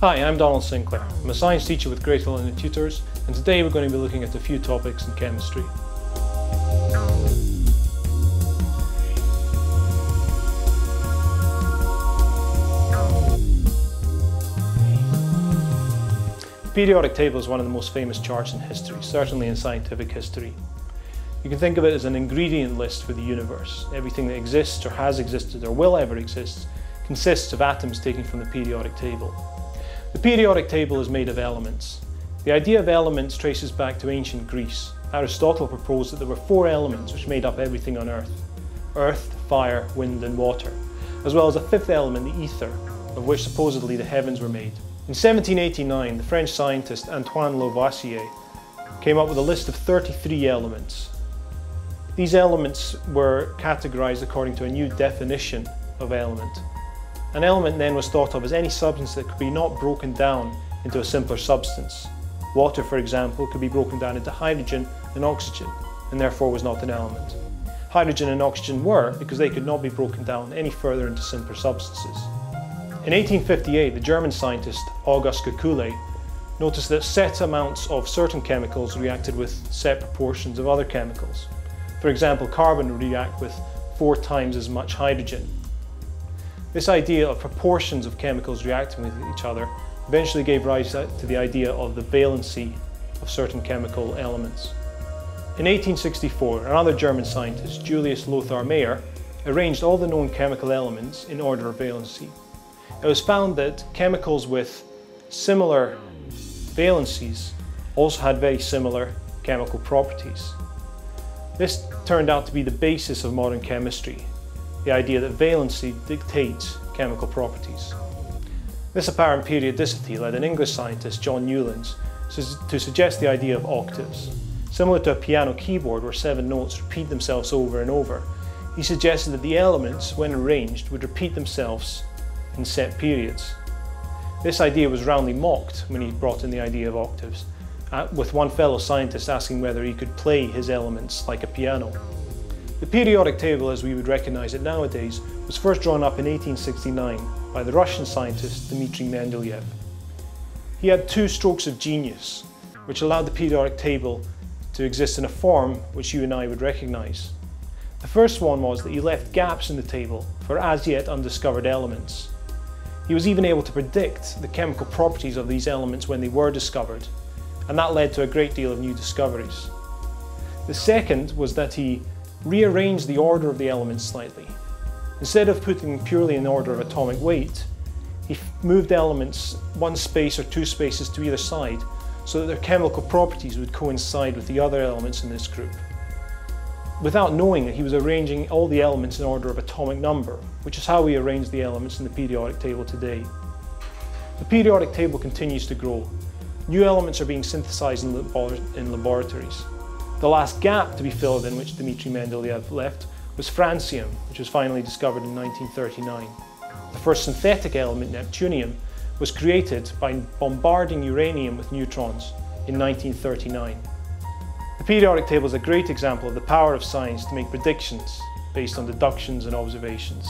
Hi, I'm Donald Sinclair. I'm a science teacher with Great Learning Tutors, and today we're going to be looking at a few topics in chemistry. The periodic table is one of the most famous charts in history, certainly in scientific history. You can think of it as an ingredient list for the universe. Everything that exists or has existed or will ever exist consists of atoms taken from the periodic table. The periodic table is made of elements. The idea of elements traces back to ancient Greece. Aristotle proposed that there were four elements which made up everything on Earth: earth, fire, wind and water, as well as a fifth element, the ether, of which supposedly the heavens were made. In 1789, the French scientist Antoine Lavoisier came up with a list of 33 elements. These elements were categorized according to a new definition of element. An element then was thought of as any substance that could be not broken down into a simpler substance. Water, for example, could be broken down into hydrogen and oxygen, and therefore was not an element. Hydrogen and oxygen were, because they could not be broken down any further into simpler substances. In 1858, the German scientist August Kekulé noticed that set amounts of certain chemicals reacted with set proportions of other chemicals. For example, carbon would react with 4 times as much hydrogen. This idea of proportions of chemicals reacting with each other eventually gave rise to the idea of the valency of certain chemical elements. In 1864, another German scientist, Julius Lothar Meyer, arranged all the known chemical elements in order of valency. It was found that chemicals with similar valencies also had very similar chemical properties. This turned out to be the basis of modern chemistry, the idea that valency dictates chemical properties. This apparent periodicity led an English scientist, John Newlands, to suggest the idea of octaves. Similar to a piano keyboard where 7 notes repeat themselves over and over, he suggested that the elements, when arranged, would repeat themselves in set periods. This idea was roundly mocked when he brought in the idea of octaves, with one fellow scientist asking whether he could play his elements like a piano. The periodic table, as we would recognize it nowadays, was first drawn up in 1869 by the Russian scientist Dmitri Mendeleev. He had 2 strokes of genius, which allowed the periodic table to exist in a form which you and I would recognize. The first one was that he left gaps in the table for as yet undiscovered elements. He was even able to predict the chemical properties of these elements when they were discovered, and that led to a great deal of new discoveries. The second was that he rearranged the order of the elements slightly. Instead of putting them purely in order of atomic weight, he moved elements 1 space or 2 spaces to either side so that their chemical properties would coincide with the other elements in this group. Without knowing it, he was arranging all the elements in order of atomic number, which is how we arrange the elements in the periodic table today. The periodic table continues to grow. New elements are being synthesized in laboratories. The last gap to be filled in, which Dmitri Mendeleev left, was francium, which was finally discovered in 1939. The first synthetic element, neptunium, was created by bombarding uranium with neutrons in 1939. The periodic table is a great example of the power of science to make predictions based on deductions and observations.